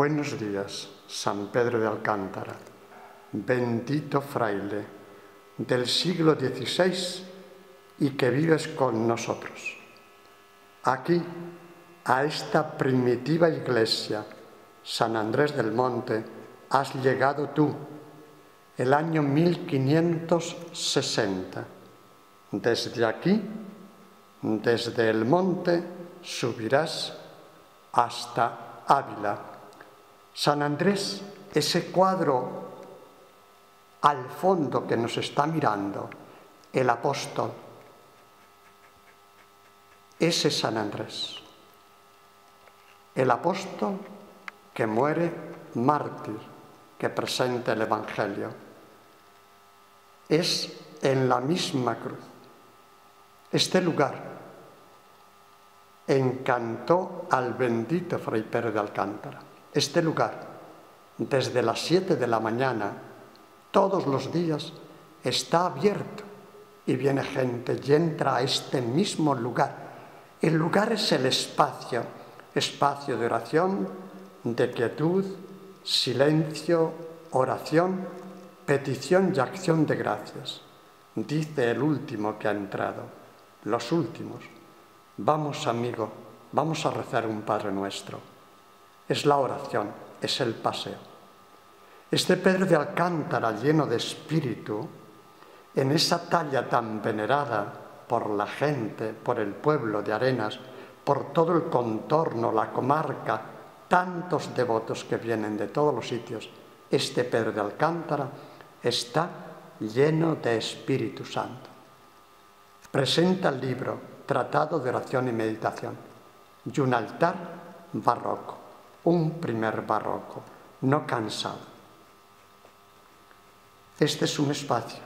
Buenos días, San Pedro de Alcántara, bendito fraile del siglo XVI y que vives con nosotros. Aquí, a esta primitiva iglesia, San Andrés del Monte, has llegado tú, el año 1560. Desde aquí, desde el monte, subirás hasta Ávila. San Andrés, ese cuadro al fondo que nos está mirando, el apóstol, ese es San Andrés, el apóstol que muere mártir, que presenta el Evangelio. Es en la misma cruz. Este lugar encantó al bendito Fray Pedro de Alcántara. Este lugar, desde las 7 de la mañana, todos los días, está abierto y viene gente y entra a este mismo lugar. El lugar es el espacio, espacio de oración, de quietud, silencio, oración, petición y acción de gracias. Dice el último que ha entrado, los últimos. Vamos, amigo, vamos a rezar un Padre Nuestro. Es la oración, es el paseo. Este Pedro de Alcántara, lleno de espíritu, en esa talla tan venerada por la gente, por el pueblo de Arenas, por todo el contorno, la comarca, tantos devotos que vienen de todos los sitios, este Pedro de Alcántara está lleno de Espíritu Santo. Presenta el libro Tratado de Oración y Meditación y un altar barroco. Un primer barroco, no cansado. Este es un espacio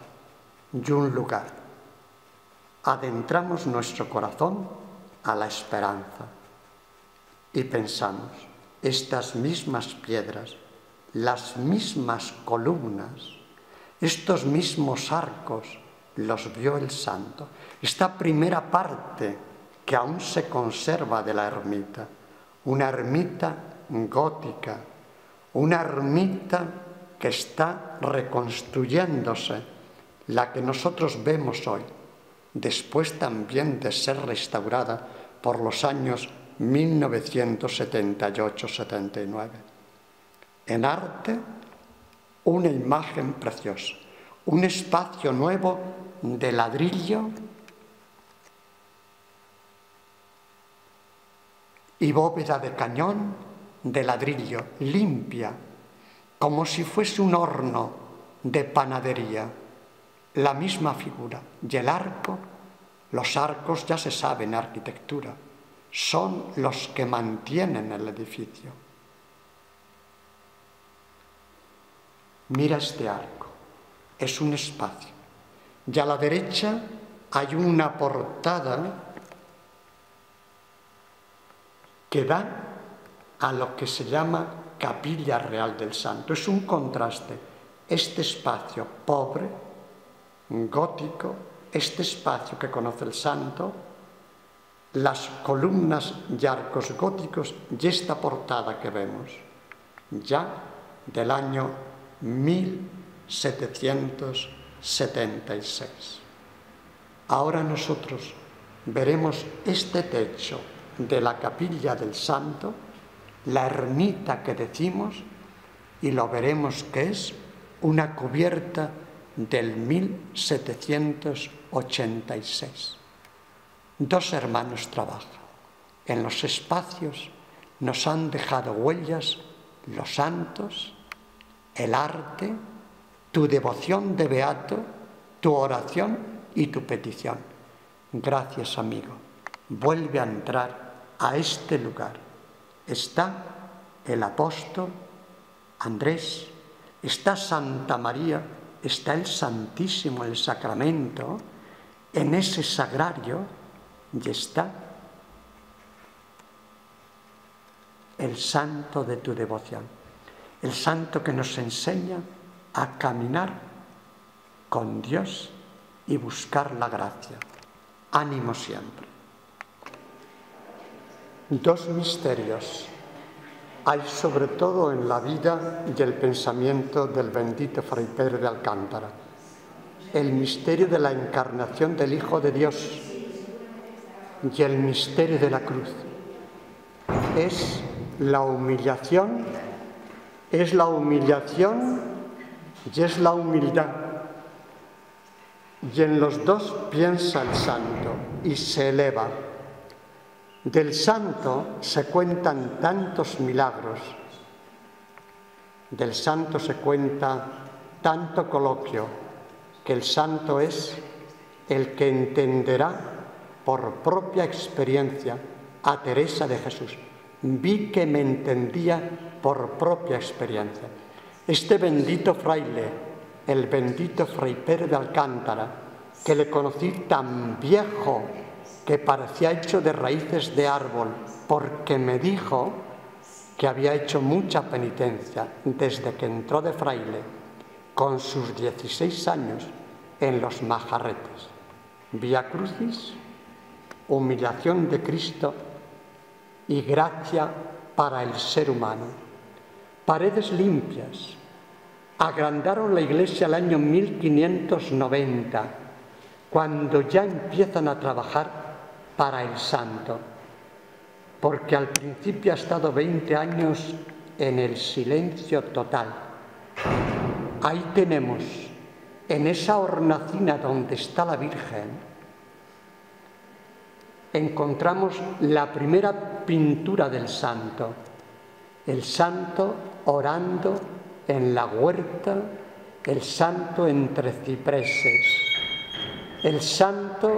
y un lugar. Adentramos nuestro corazón a la esperanza y pensamos, estas mismas piedras, las mismas columnas, estos mismos arcos los vio el santo. Esta primera parte que aún se conserva de la ermita, una ermita gótica, una ermita que está reconstruyéndose, la que nosotros vemos hoy, después también de ser restaurada por los años 1978-79. En arte, una imagen preciosa, un espacio nuevo de ladrillo y bóveda de cañón, de ladrillo, limpia, como si fuese un horno de panadería, la misma figura. Y el arco, los arcos ya se sabe en arquitectura, son los que mantienen el edificio. Mira este arco, es un espacio. Y a la derecha hay una portada que da a lo que se llama Capilla Real del Santo. Es un contraste. Este espacio pobre, gótico, este espacio que conoce el santo, las columnas y arcos góticos y esta portada que vemos, ya del año 1776. Ahora nosotros veremos este techo de la Capilla del Santo, la ermita que decimos, y lo veremos que es una cubierta del 1786. Dos hermanos trabajan. En los espacios nos han dejado huellas los santos, el arte, tu devoción de beato, tu oración y tu petición. Gracias, amigo. Vuelve a entrar a este lugar. Está el apóstol Andrés, está Santa María, está el Santísimo, el Sacramento, en ese sagrario, y está el santo de tu devoción, el santo que nos enseña a caminar con Dios y buscar la gracia. Ánimo siempre. Dos misterios. hay sobre todo en la vida y el pensamiento del bendito Fray Pedro de Alcántara. El misterio de la encarnación del Hijo de Dios y el misterio de la cruz es la humillación, y es la humildad. Y en los dos piensa el santo y se eleva. Del santo se cuentan tantos milagros, del santo se cuenta tanto coloquio, que el santo es el que entenderá por propia experiencia a Teresa de Jesús. Vi que me entendía por propia experiencia. Este bendito fraile, el bendito Fray Pedro de Alcántara, que le conocí tan viejo, que parecía hecho de raíces de árbol, porque me dijo que había hecho mucha penitencia desde que entró de fraile con sus 16 años en los Majarretes. Vía crucis, humillación de Cristo y gracia para el ser humano. Paredes limpias. Agrandaron la iglesia el año 1590, cuando ya empiezan a trabajar para el santo, porque al principio ha estado 20 años en el silencio total. Ahí tenemos, en esa hornacina donde está la Virgen, encontramos la primera pintura del santo, el santo orando en la huerta, el santo entre cipreses, el santo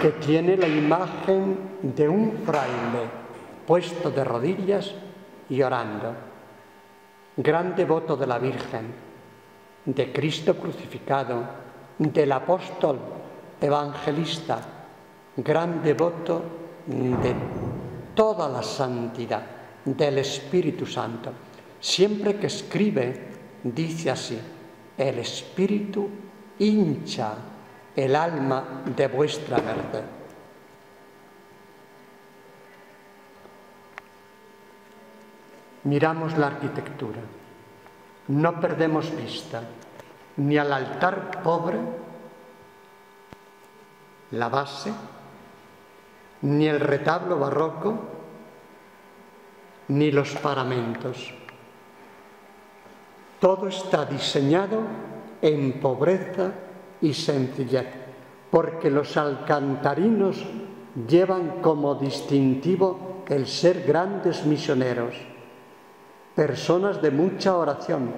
que tiene la imagen de un fraile puesto de rodillas y orando. Gran devoto de la Virgen, de Cristo crucificado, del apóstol evangelista, gran devoto de toda la santidad, del Espíritu Santo. Siempre que escribe, dice así: el Espíritu hincha el alma de vuestra merced. Miramos la arquitectura. No perdemos vista ni al altar pobre, la base, ni el retablo barroco, ni los paramentos. Todo está diseñado en pobreza y sencillez, porque los alcantarinos llevan como distintivo el ser grandes misioneros, personas de mucha oración,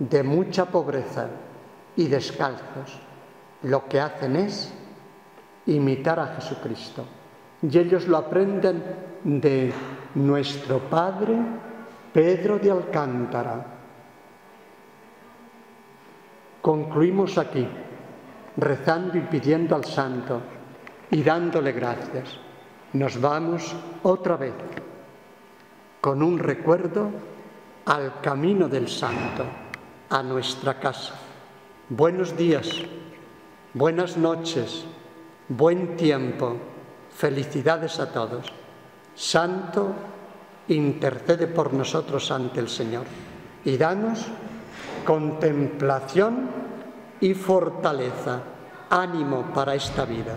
de mucha pobreza y descalzos. Lo que hacen es imitar a Jesucristo, y ellos lo aprenden de nuestro padre Pedro de Alcántara. Concluimos aquí, rezando y pidiendo al santo y dándole gracias. Nos vamos otra vez con un recuerdo al camino del santo, a nuestra casa. Buenos días, buenas noches, buen tiempo, felicidades a todos. Santo, intercede por nosotros ante el Señor y danos contemplación y fortaleza, ánimo para esta vida.